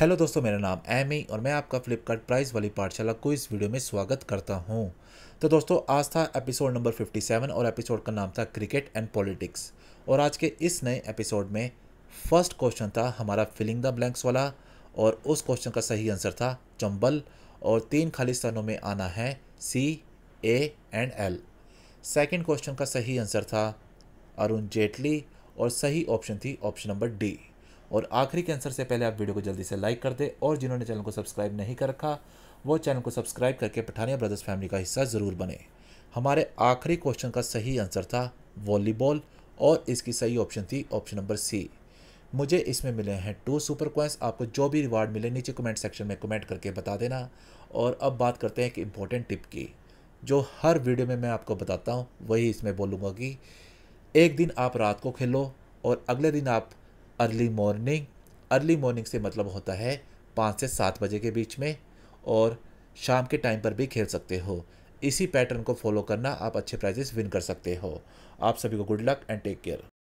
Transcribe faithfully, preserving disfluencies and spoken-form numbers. Hello दोस्तों, मेरा नाम एमी और मैं आपका फ्लिपकार्ट प्राइज़ वाली पाठशाला को इस वीडियो में स्वागत करता हूं। तो दोस्तों, आज था एपिसोड नंबर सत्तावन और एपिसोड का नाम था क्रिकेट एंड पॉलिटिक्स। और आज के इस नए एपिसोड में फर्स्ट क्वेश्चन था हमारा फिलिंग द ब्लैंक्स वाला और उस क्वेश्चन का सही आंसर था चंबल और तीन खाली स्थानों में आना है C, A and L. Second question का सही आंसर था अरुण जेटली और सही ऑप्शन थी ऑप्शन नंबर डी। और आखिरी के आंसर से पहले आप वीडियो को जल्दी से लाइक कर दें और जिन्होंने चैनल को सब्सक्राइब नहीं कर रखा वो चैनल को सब्सक्राइब करके पठानिया ब्रदर्स फैमिली का हिस्सा ज़रूर बने। हमारे आखिरी क्वेश्चन का सही आंसर था वॉलीबॉल और इसकी सही ऑप्शन थी ऑप्शन नंबर सी। मुझे इसमें मिले हैं टू सुपर कॉइंस। आपको जो भी रिवार्ड मिले नीचे कमेंट सेक्शन में कमेंट करके बता देना। और अब बात करते हैं एक इम्पॉर्टेंट टिप की जो हर वीडियो में मैं आपको बताता हूँ, वही इसमें बोलूँगा कि एक दिन आप रात को खेलो और अगले दिन आप अर्ली मॉर्निंग। अर्ली मॉर्निंग से मतलब होता है पाँच से सात बजे के बीच में और शाम के टाइम पर भी खेल सकते हो। इसी पैटर्न को फॉलो करना आप अच्छे प्राइजेस विन कर सकते हो। आप सभी को good luck and take care.